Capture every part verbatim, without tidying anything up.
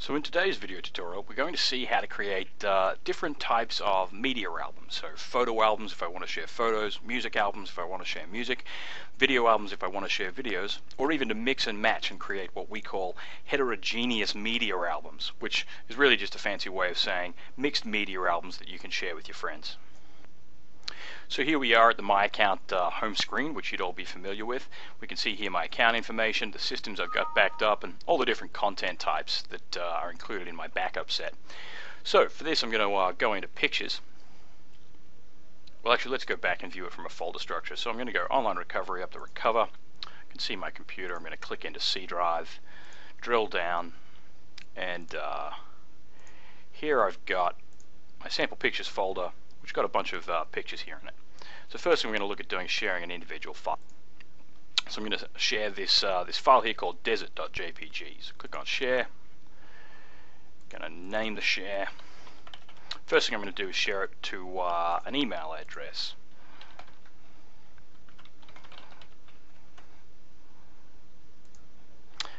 So in today's video tutorial, we're going to see how to create uh, different types of media albums. So photo albums if I want to share photos, music albums if I want to share music, video albums if I want to share videos, or even to mix and match and create what we call heterogeneous media albums, which is really just a fancy way of saying mixed media albums that you can share with your friends. So here we are at the My Account uh, home screen, which you'd all be familiar with. We can see here my account information, the systems I've got backed up, and all the different content types that uh, are included in my backup set. So for this I'm going to uh, go into Pictures. Well, actually let's go back and view it from a folder structure. So I'm going to go Online Recovery, up to Recover. You can see my computer. I'm going to click into C drive, drill down, and uh, here I've got my sample pictures folder, which got a bunch of uh, pictures here in it. So first thing we're going to look at doing is sharing an individual file. So I'm going to share this uh, this file here called desert dot J P G. So click on Share. I'm going to name the share. First thing I'm going to do is share it to uh, an email address.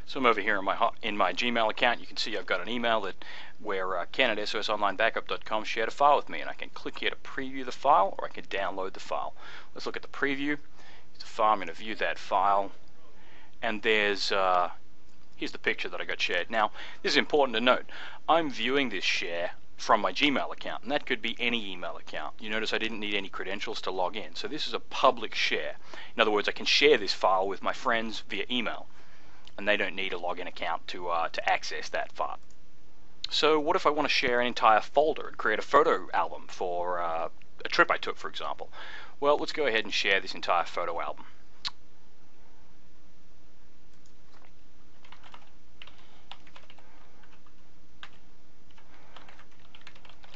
So I'm over here in my in my Gmail account. You can see I've got an email that where uh, Ken at S O S online backup dot com shared a file with me, and I can click here to preview the file, or I can download the file. Let's look at the preview. It's a file. I'm going to view that file, and there's uh, here's the picture that I got shared. Now this is important to note. I'm viewing this share from my Gmail account, and that could be any email account. You notice I didn't need any credentials to log in. So this is a public share. In other words, I can share this file with my friends via email, and they don't need a login account to uh, to access that file. So what if I want to share an entire folder and create a photo album for uh, a trip I took, for example? Well, let's go ahead and share this entire photo album.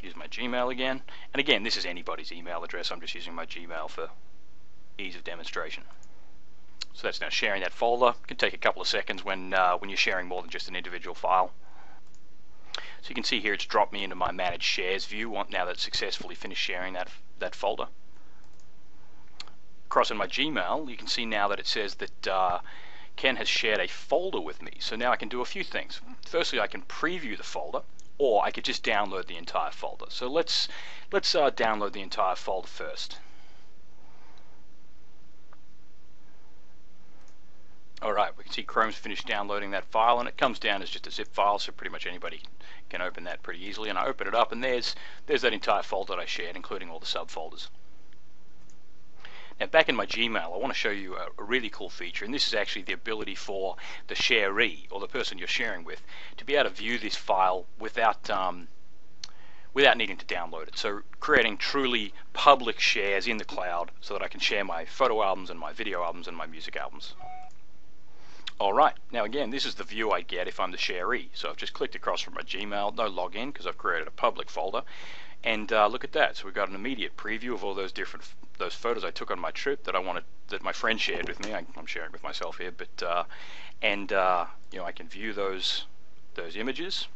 Use my Gmail again, and again this is anybody's email address. I'm just using my Gmail for ease of demonstration. So that's now sharing that folder. It can take a couple of seconds when uh, when you're sharing more than just an individual file. So you can see here it's dropped me into my Manage Shares view now that it's successfully finished sharing that that folder. Across in my Gmail, you can see now that it says that uh, Ken has shared a folder with me. So now I can do a few things. Firstly, I can preview the folder, or I could just download the entire folder. So let's let's uh, download the entire folder first. Alright, we can see Chrome's finished downloading that file, and it comes down as just a zip file, so pretty much anybody can open that pretty easily. And I open it up, and there's there's that entire folder that I shared, including all the subfolders. Now back in my Gmail, I want to show you a, a really cool feature, and this is actually the ability for the sharee, or the person you're sharing with, to be able to view this file without um, without needing to download it. So creating truly public shares in the cloud so that I can share my photo albums and my video albums and my music albums. Alright, now again, this is the view I get if I'm the sharee. So I've just clicked across from my Gmail, no login because I've created a public folder, and uh, look at that. So we've got an immediate preview of all those different those photos I took on my trip that I wanted, that my friend shared with me. I, I'm sharing with myself here, but uh, and uh, you know, I can view those those images.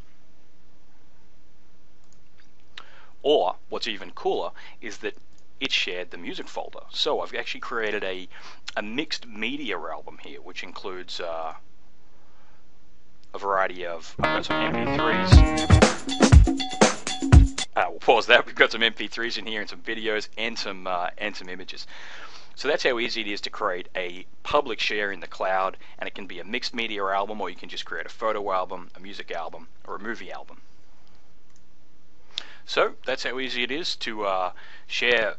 Or what's even cooler is that it shared the music folder. So I've actually created a, a mixed media album here, which includes uh, a variety of, I've got some M P threes. Uh, we'll pause that. We've got some M P threes in here and some videos and some, uh, and some images. So that's how easy it is to create a public share in the cloud, and it can be a mixed media album, or you can just create a photo album, a music album, or a movie album. So that's how easy it is to uh, share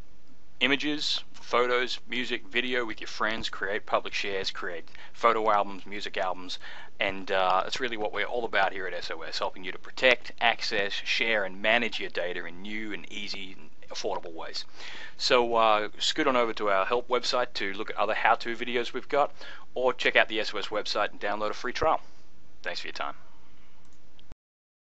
images, photos, music, video with your friends, create public shares, create photo albums, music albums, and uh, that's really what we're all about here at S O S, helping you to protect, access, share, and manage your data in new and easy and affordable ways. So uh, scoot on over to our help website to look at other how-to videos we've got, or check out the S O S website and download a free trial. Thanks for your time.